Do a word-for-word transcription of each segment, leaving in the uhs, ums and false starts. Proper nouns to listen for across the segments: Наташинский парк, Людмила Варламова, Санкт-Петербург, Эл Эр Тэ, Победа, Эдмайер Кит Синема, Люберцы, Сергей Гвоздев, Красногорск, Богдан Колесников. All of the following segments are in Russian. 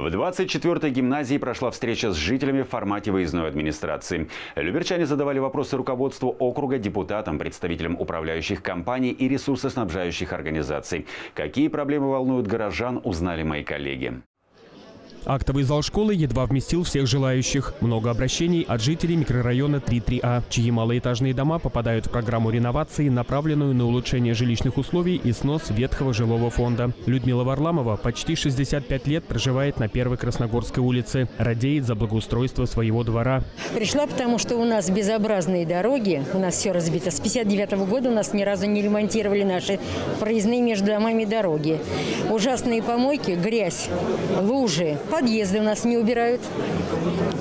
В двадцать четвёртой гимназии прошла встреча с жителями в формате выездной администрации. Люберчане задавали вопросы руководству округа, депутатам, представителям управляющих компаний и ресурсоснабжающих организаций. Какие проблемы волнуют горожан, узнали мои коллеги. Актовый зал школы едва вместил всех желающих. Много обращений от жителей микрорайона три три А, чьи малоэтажные дома попадают в программу реновации, направленную на улучшение жилищных условий и снос ветхого жилого фонда. Людмила Варламова почти шестьдесят пять лет проживает на первой Красногорской улице. Радеет за благоустройство своего двора. Пришла, потому что у нас безобразные дороги, у нас все разбито. С пятьдесят девятого года у нас ни разу не ремонтировали наши проездные между домами дороги. Ужасные помойки, грязь, лужи. Подъезды у нас не убирают.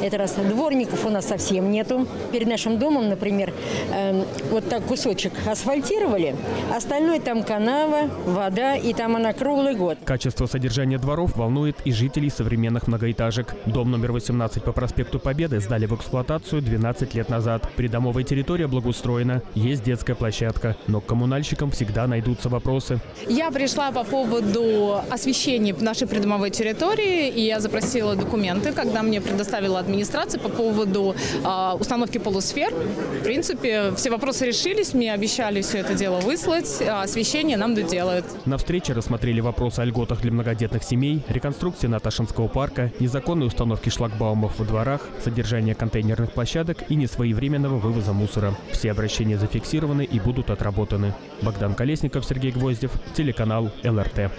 Это раз. Дворников у нас совсем нету. Перед нашим домом, например, э, вот так кусочек асфальтировали. Остальное там канава, вода, и там она круглый год. Качество содержания дворов волнует и жителей современных многоэтажек. Дом номер восемнадцать по проспекту Победы сдали в эксплуатацию двенадцать лет назад. Придомовая территория благоустроена, есть детская площадка. Но к коммунальщикам всегда найдутся вопросы. Я пришла по поводу освещения нашей придомовой территории, и я запросила документы, когда мне предоставила администрация по поводу э, установки полусфер. В принципе, все вопросы решились, мне обещали все это дело выслать, а освещение нам доделают. На встрече рассмотрели вопросы о льготах для многодетных семей, реконструкции Наташинского парка, незаконной установки шлагбаумов во дворах, содержание контейнерных площадок и несвоевременного вывоза мусора. Все обращения зафиксированы и будут отработаны. Богдан Колесников, Сергей Гвоздев, телеканал Эл Эр Тэ.